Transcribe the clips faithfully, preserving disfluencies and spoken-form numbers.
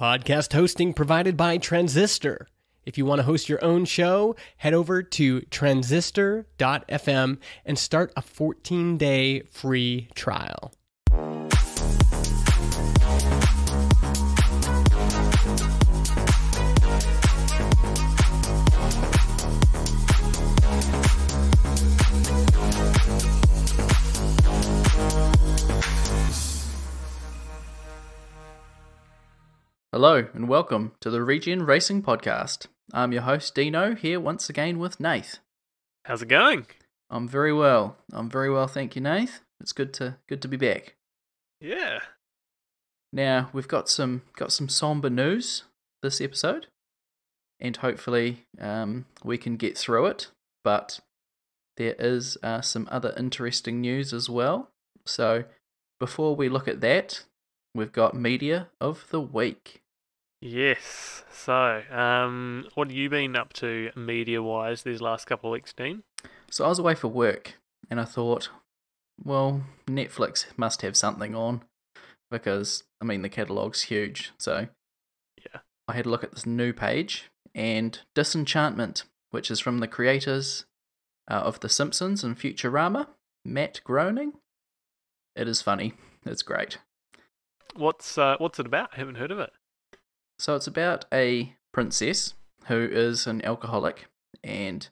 Podcast hosting provided by Transistor. If you want to host your own show, head over to transistor dot f m and start a fourteen day free trial. Hello and welcome to the Regen Racing Podcast. I'm your host Dino, here once again with Nath. How's it going? I'm very well. I'm very well, thank you, Nath. It's good to good to be back. Yeah. Now we've got some got some somber news this episode, and hopefully um, we can get through it. But there is uh, some other interesting news as well. So before we look at that, we've got media of the week. Yes. So, um, what have you been up to media-wise these last couple of weeks, Dean? So I was away for work, and I thought, well, Netflix must have something on, because, I mean, the catalogue's huge. So yeah, I had a look at this new page, and Disenchantment, which is from the creators uh, of The Simpsons and Futurama, Matt Groening. It is funny. It's great. What's, uh, what's it about? I haven't heard of it. So it's about a princess who is an alcoholic and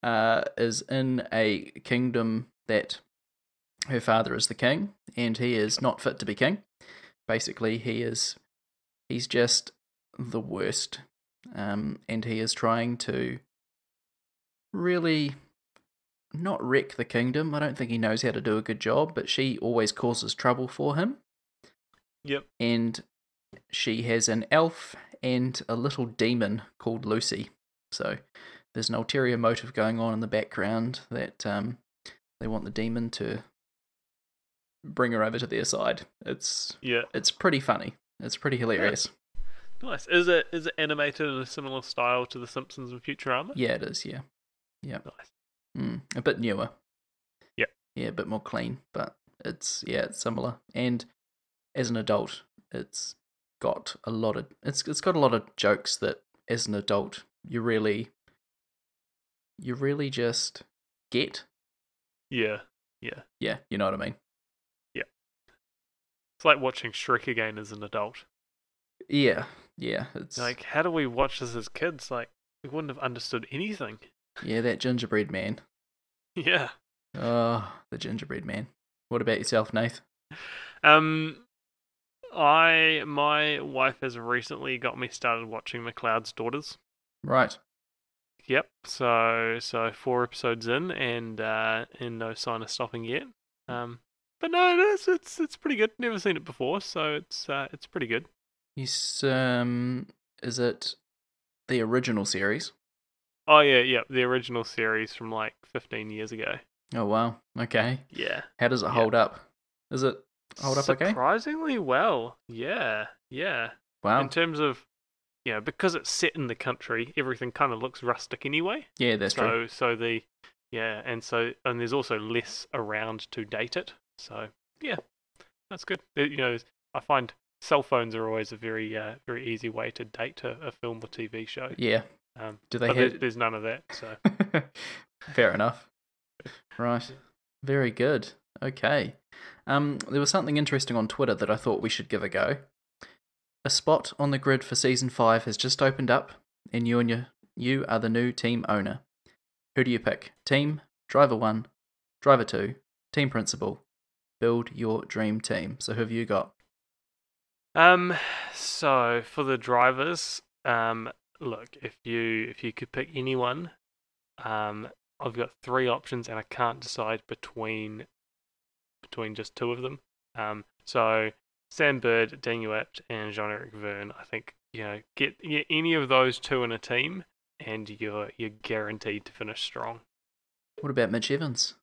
uh, is in a kingdom that her father is the king, and he is not fit to be king. Basically, he is he's just the worst, um, and he is trying to really not wreck the kingdom. I don't think he knows how to do a good job, but she always causes trouble for him. Yep. And she has an elf and a little demon called Lucy. So there's an ulterior motive going on in the background that um, they want the demon to bring her over to their side. It's yeah, it's pretty funny. It's pretty hilarious. Yeah. Nice. Is it is it animated in a similar style to The Simpsons and Futurama? Yeah, it is. Yeah, yeah. Nice. Mm, a bit newer. Yeah. Yeah, a bit more clean, but it's yeah, it's similar. And as an adult, it's got a lot of it's it's got a lot of jokes that as an adult you really you really just get. Yeah. Yeah. Yeah, you know what I mean? Yeah. It's like watching Shrek again as an adult. Yeah. Yeah, it's like, how do we watch this as kids? Like, we wouldn't have understood anything. Yeah, that gingerbread man. Yeah. Oh, the gingerbread man. What about yourself, Nath? Um I, my wife has recently got me started watching McLeod's Daughters. Right. Yep. So, so four episodes in, and uh, and no sign of stopping yet. Um, but no, it's it's it's pretty good. Never seen it before, so it's uh, it's pretty good. Yes. Um, is it the original series? Oh yeah, yeah, the original series from like fifteen years ago. Oh wow. Okay. Yeah. How does it hold yep. up? Is it? Hold up, okay? Surprisingly well, yeah, yeah. Wow. In terms of, you know, because it's set in the country, everything kind of looks rustic anyway. Yeah, that's so, true. So the, yeah, and so, and there's also less around to date it. So, yeah, that's good. It, you know, I find cell phones are always a very, uh, very easy way to date a, a film or T V show. Yeah. Um, Do they have... there's, there's none of that, so. Fair enough. Right. Very good. Okay. Um, there was something interesting on Twitter that I thought we should give a go. A spot on the grid for season five has just opened up, and you and your you are the new team owner. Who do you pick? Team, driver one, driver two, team principal. Build your dream team. So who have you got? Um, so for the drivers, um, look, if you if you could pick anyone, um, I've got three options, and I can't decide between. between just two of them. Um, so Sam Bird, Daniel Apt, and Jean Eric Verne. I think, you know, get you know, any of those two in a team and you're you're guaranteed to finish strong. What about Mitch Evans?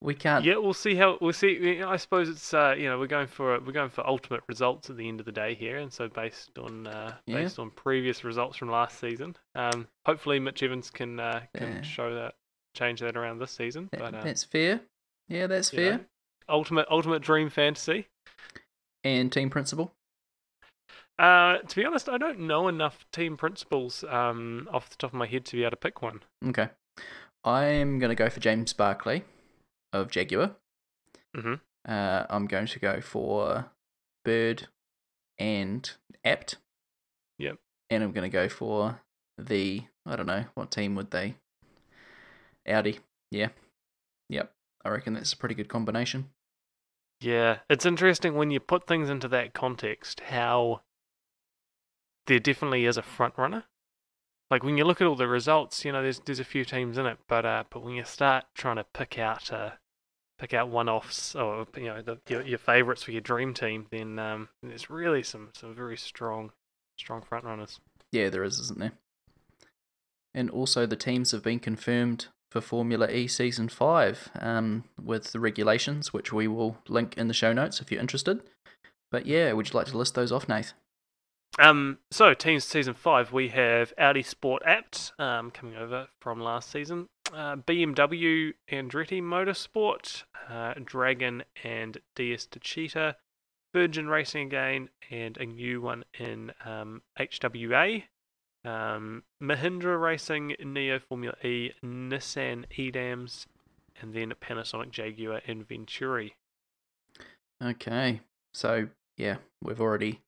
We can't Yeah, we'll see how we'll see I suppose it's uh, you know, we're going for we're going for ultimate results at the end of the day here, and so based on uh, yeah. based on previous results from last season. Um, hopefully Mitch Evans can uh, can yeah. show that change that around this season. That, but uh, that's fair. Yeah, that's fair. You know, ultimate ultimate dream fantasy. And team principal? Uh, to be honest, I don't know enough team principals um, off the top of my head to be able to pick one. Okay. I'm going to go for James Barkley of Jaguar. Mm-hmm. Uh, I'm going to go for Bird and Apt. Yep. And I'm going to go for the, I don't know, what team would they? Audi. Yeah. Yep. I reckon that's a pretty good combination. Yeah. It's interesting when you put things into that context, how there definitely is a front runner. Like when you look at all the results, you know, there's there's a few teams in it, but uh, but when you start trying to pick out uh, pick out one-offs or you know the, your your favourites for your dream team, then um, there's really some some very strong strong front runners. Yeah, there is, isn't there? And also the teams have been confirmed for Formula E Season five um, with the regulations, which we will link in the show notes if you're interested. But yeah, would you like to list those off, Nath? Um, so, teams Season five, we have Audi Sport Apt um, coming over from last season, uh, B M W Andretti Motorsport, uh, Dragon and D S Techeetah, Virgin Racing again, and a new one in um, H W A. Um, Mahindra Racing, Neo Formula E, Nissan E-Dams, and then Panasonic Jaguar and Venturi. Okay, so yeah, we've already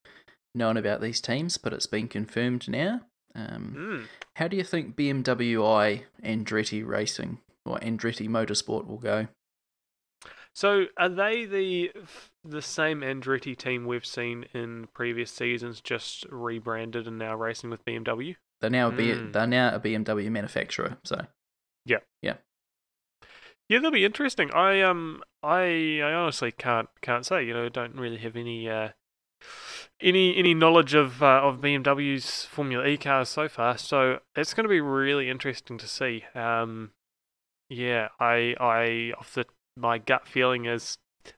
known about these teams, but it's been confirmed now. Um, mm. How do you think B M W I Andretti Racing or Andretti Motorsport will go? So are they the the same Andretti team we've seen in previous seasons, just rebranded and now racing with B M W? They're now a B, mm. they're now a B M W manufacturer. So yeah, yeah, yeah. That'll be interesting. I um I I honestly can't can't say. You know, don't really have any uh any any knowledge of uh, of B M W's Formula E cars so far. So it's going to be really interesting to see. Um, yeah, I I off the My gut feeling is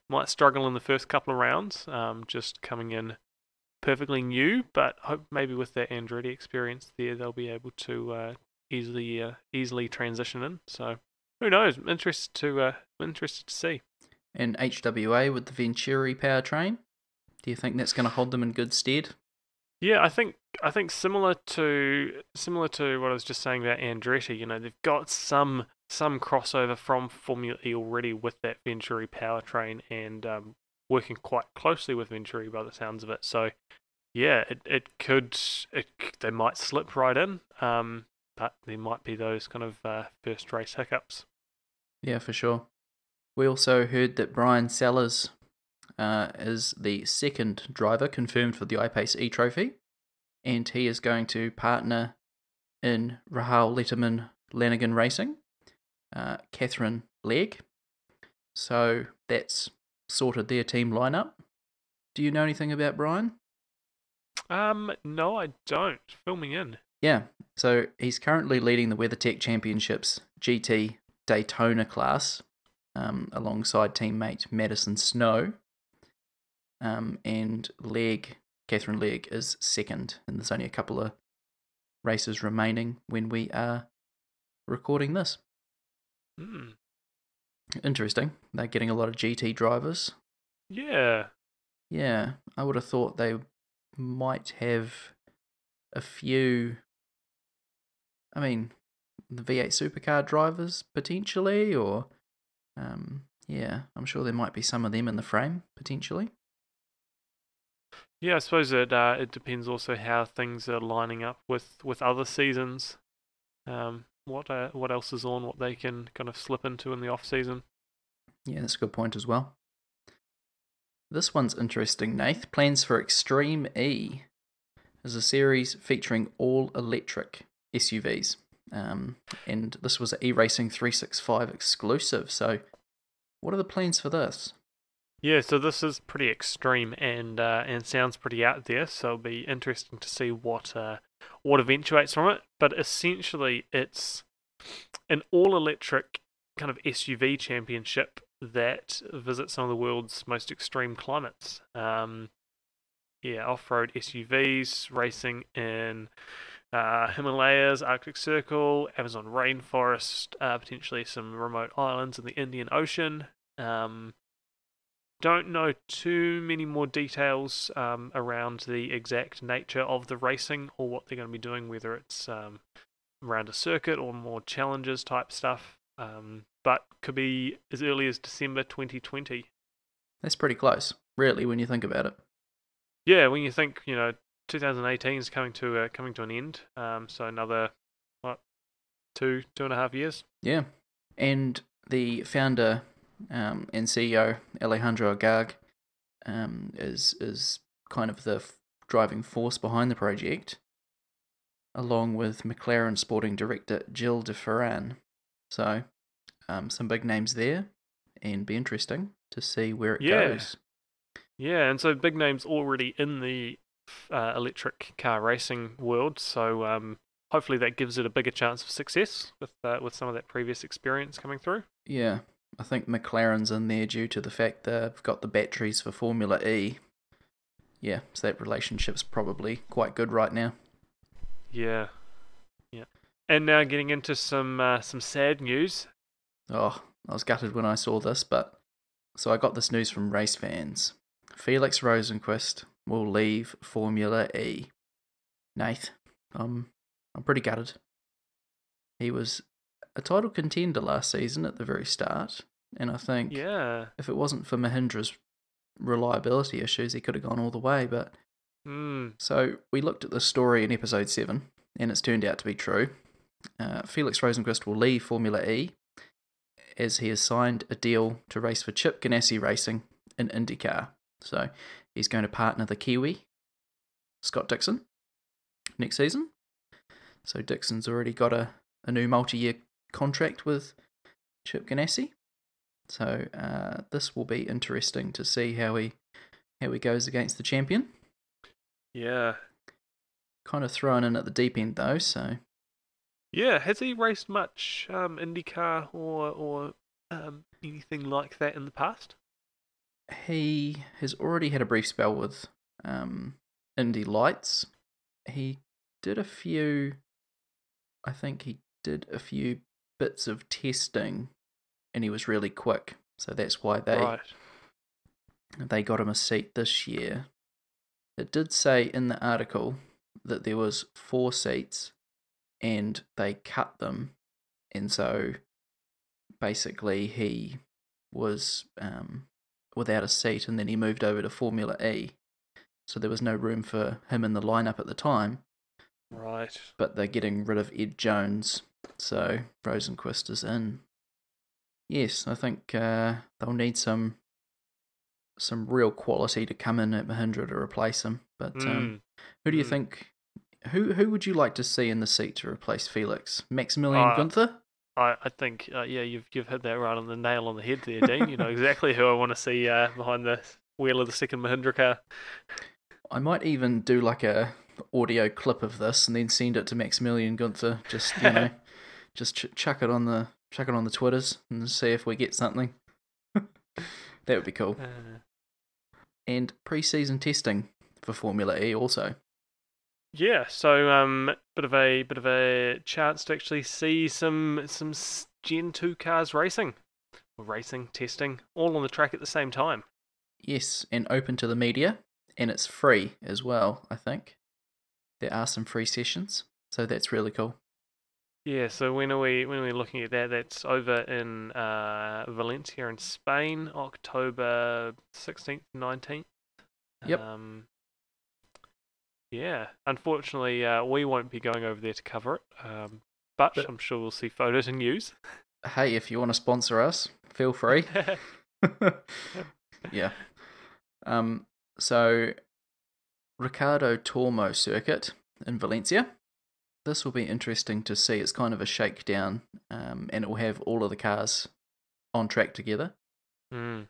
might struggle in the first couple of rounds, um, just coming in perfectly new. But hope maybe with that Andretti experience there, they'll be able to uh, easily uh, easily transition in. So who knows? Interested to uh, interested to see. And H W A with the Venturi powertrain, do you think that's going to hold them in good stead? Yeah, I think I think similar to similar to what I was just saying about Andretti. You know, they've got some. some crossover from Formula E already with that Venturi powertrain and um, working quite closely with Venturi by the sounds of it. So yeah, it, it could, it, they might slip right in, um, but there might be those kind of uh, first race hiccups. Yeah, for sure. We also heard that Brian Sellers uh, is the second driver confirmed for the I-PACE E-Trophy, and he is going to partner in Rahal Letterman Lanigan Racing. Uh, Catherine Legg. So that's sorted their team lineup. Do you know anything about Brian? Um, no, I don't. Fill me in. Yeah. So he's currently leading the WeatherTech Championships G T Daytona class um, alongside teammate Madison Snow. Um, and Legg, Catherine Legg, is second. And there's only a couple of races remaining when we are recording this. Mm. Interesting. They're getting a lot of G T drivers. Yeah. Yeah. I would have thought they might have a few, I mean, the V eight supercar drivers potentially, or, um, yeah, I'm sure there might be some of them in the frame potentially. Yeah, I suppose it, uh, it depends also how things are lining up with, with other seasons. Um, What uh, what else is on, what they can kind of slip into in the off-season. Yeah, that's a good point as well. This one's interesting, Nath. Plans for Extreme E is a series featuring all-electric S U Vs. Um, and this was an eRacing three sixty-five exclusive. So what are the plans for this? Yeah, so this is pretty extreme and uh, and sounds pretty out there. So it'll be interesting to see what... Uh, what eventuates from it, but essentially it's an all-electric kind of S U V championship that visits some of the world's most extreme climates. Um, yeah, off-road S U Vs, racing in uh, Himalayas, Arctic Circle, Amazon rainforest, uh, potentially some remote islands in the Indian Ocean. Um, Don't know too many more details um, around the exact nature of the racing or what they're going to be doing, whether it's um, around a circuit or more challenges type stuff, um, but could be as early as December twenty twenty. That's pretty close, really, when you think about it. Yeah, when you think, you know, twenty eighteen is coming to uh, coming to an end, um, so another what, two two and a half years. Yeah, and the founder um, and C E O Alejandro Agag um, is is kind of the f driving force behind the project, along with McLaren sporting director Jill DeFerran. So, um, some big names there, and be interesting to see where it yeah. goes. Yeah, and so big names already in the uh, electric car racing world, so um, hopefully that gives it a bigger chance of success with uh, with some of that previous experience coming through. Yeah, I think McLaren's in there due to the fact they've got the batteries for Formula E. Yeah, so that relationship's probably quite good right now. Yeah, yeah. And now getting into some uh, some sad news. Oh, I was gutted when I saw this, but so I got this news from race fans. Felix Rosenqvist will leave Formula E. Nath, um, I'm pretty gutted. He was a title contender last season at the very start, and I think yeah. if it wasn't for Mahindra's reliability issues, he could have gone all the way. But mm. So we looked at this story in episode seven, and it's turned out to be true. Uh, Felix Rosenqvist will leave Formula E as he has signed a deal to race for Chip Ganassi Racing in Indycar. So he's going to partner the Kiwi, Scott Dixon, next season. So Dixon's already got a, a new multi-year contract with Chip Ganassi. So uh, this will be interesting to see how he how he goes against the champion. Yeah. Kind of thrown in at the deep end though, so. Yeah, has he raced much um, IndyCar or, or um, anything like that in the past? He has already had a brief spell with um, Indy Lights. He did a few, I think he did a few bits of testing, and he was really quick. So that's why they right. they got him a seat this year. It did say in the article that there was four seats, and they cut them, and so basically he was Um, without a seat, and then he moved over to Formula E, so there was no room for him in the lineup at the time. Right. But they're getting rid of Ed Jones, so Rosenqvist is in. Yes, I think uh, they'll need some some real quality to come in at Mahindra to replace him. But mm. um, who do you mm. think? Who who would you like to see in the seat to replace Felix? Maximilian uh. Gunther? I think, uh, yeah, you've you've hit that right on the nail on the head there, Dean. You know exactly who I want to see uh, behind the wheel of the second Mahindra car. I might even do like a audio clip of this and then send it to Maximilian Gunther. Just you know, just ch chuck it on the chuck it on the Twitters and see if we get something. That would be cool. Uh, and pre-season testing for Formula E also. Yeah, so um, bit of a bit of a chance to actually see some some Gen two cars racing, or racing testing, all on the track at the same time. Yes, and open to the media, and it's free as well. I think there are some free sessions, so that's really cool. Yeah, so when are we when are we looking at that? That's over in uh, Valencia in Spain, October sixteenth, nineteenth. Yep. Um, Yeah, unfortunately, uh, we won't be going over there to cover it, um, but, but I'm sure we'll see photos and news. Hey, if you want to sponsor us, feel free. Yeah. Um. So, Ricardo Tormo circuit in Valencia. This will be interesting to see. It's kind of a shakedown, um, and it will have all of the cars on track together. Mm.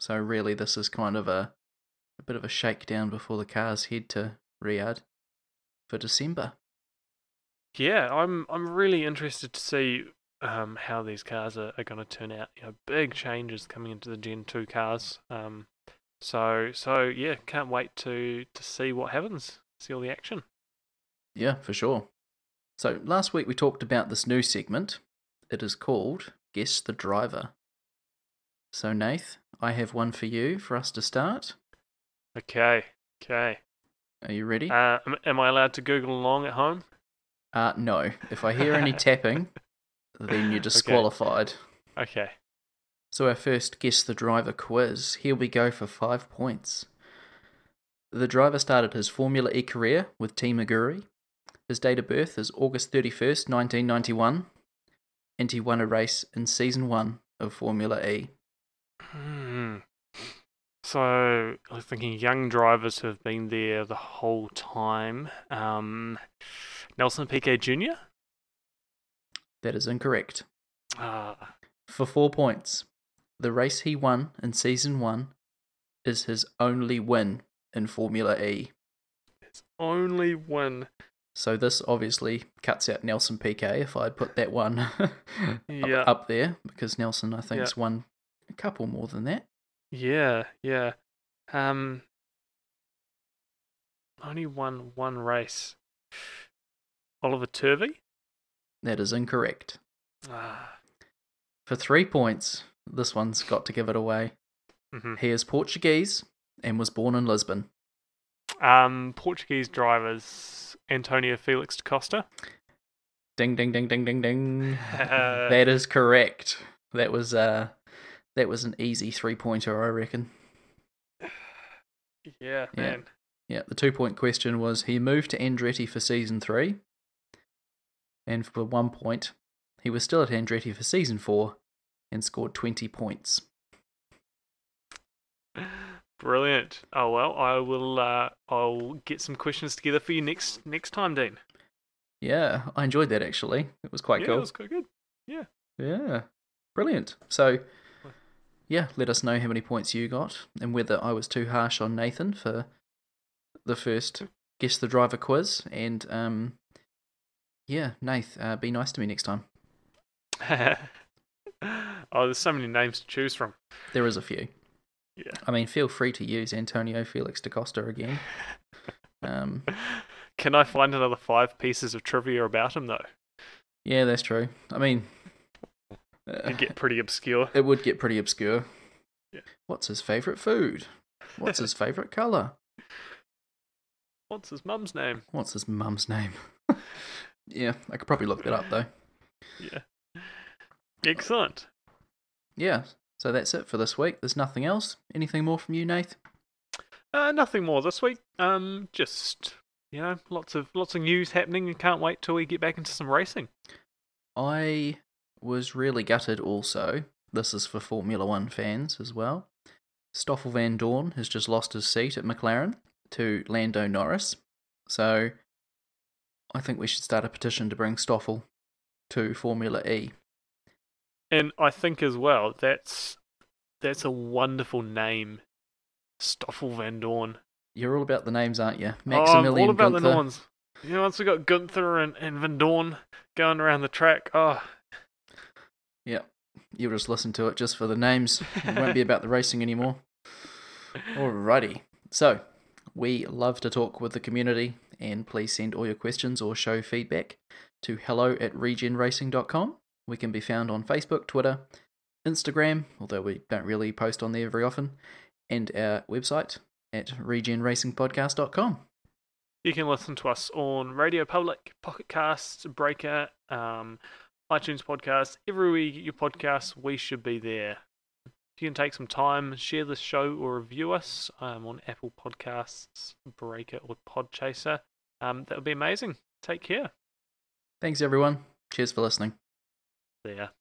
So really, this is kind of a, a bit of a shakedown before the cars head to Riyadh for December. Yeah, I'm I'm really interested to see um, how these cars are, are going to turn out. You know, big changes coming into the Gen two cars. Um, so so yeah, can't wait to to see what happens. See all the action. Yeah, for sure. So last week we talked about this new segment. It is called Guess the Driver. So, Nath, I have one for you for us to start. Okay, okay. Are you ready? Uh, am, am I allowed to Google along at home? Uh, no. If I hear any tapping, then you're disqualified. Okay. okay. So our first Guess the Driver quiz. Here we go for five points. The driver started his Formula E career with Team Aguri. His date of birth is August thirty-first, nineteen ninety-one, and he won a race in Season one of Formula E. Hmm. So, I was thinking young drivers have been there the whole time. Um, Nelson Piquet Junior? That is incorrect. Ah. For four points, the race he won in Season one is his only win in Formula E. His only win. So this obviously cuts out Nelson Piquet if I put that one up, yeah. up there, because Nelson, I think, yeah. has won a couple more than that. Yeah, yeah. Um, only won one race. Oliver Turvey? That is incorrect. Ah. For three points, this one's got to give it away. Mm-hmm. He is Portuguese and was born in Lisbon. Um, Portuguese drivers, Antonio Felix da Costa? Ding, ding, ding, ding, ding, ding. That is correct. That was... Uh, That was an easy three-pointer, I reckon. Yeah, man. Yeah, yeah. The two-point question was, he moved to Andretti for Season three, and for one point, he was still at Andretti for Season four, and scored twenty points. Brilliant. Oh, well, I will, uh, I'll get some questions together for you next next time, Dean. Yeah, I enjoyed that, actually. It was quite yeah, cool. Yeah, it was quite good. Yeah. Yeah. Brilliant. So... yeah, let us know how many points you got and whether I was too harsh on Nathan for the first Guess the Driver quiz. And, um, yeah, Nath, uh, be nice to me next time. Oh, there's so many names to choose from. There is a few. Yeah. I mean, feel free to use Antonio Felix da Costa again. um, Can I find another five pieces of trivia about him, though? Yeah, that's true. I mean... it'd get pretty obscure. It would get pretty obscure. Yeah. What's his favourite food? What's his favourite colour? What's his mum's name? What's his mum's name? Yeah, I could probably look that up, though. Yeah. Excellent. Yeah, so that's it for this week. There's nothing else. Anything more from you, Nath? Uh, nothing more this week. Um, just, you know, lots of, lots of news happening, and can't wait till we get back into some racing. I... was really gutted also. This is for Formula One fans as well. Stoffel Vandoorne has just lost his seat at McLaren to Lando Norris. So I think we should start a petition to bring Stoffel to Formula E. And I think as well, that's that's a wonderful name. Stoffel Vandoorne. You're all about the names, aren't you? Maximilian oh, I'm all about Gunther. The Norns. You know, once we got Gunther and, and Vandoorne going around the track, oh... yeah, you'll just listen to it just for the names. It won't be about the racing anymore. Alrighty. So, we love to talk with the community, and please send all your questions or show feedback to hello at regen racing dot com. We can be found on Facebook, Twitter, Instagram, although we don't really post on there very often, and our website at regen racing podcast dot com. You can listen to us on Radio Public, Pocket Casts, Breaker, um... iTunes podcast. Everywhere you get your podcasts, we should be there. You can take some time, share this show or review us um, on Apple Podcasts, Breaker or Podchaser. Um, that would be amazing. Take care. Thanks, everyone. Cheers for listening. See ya.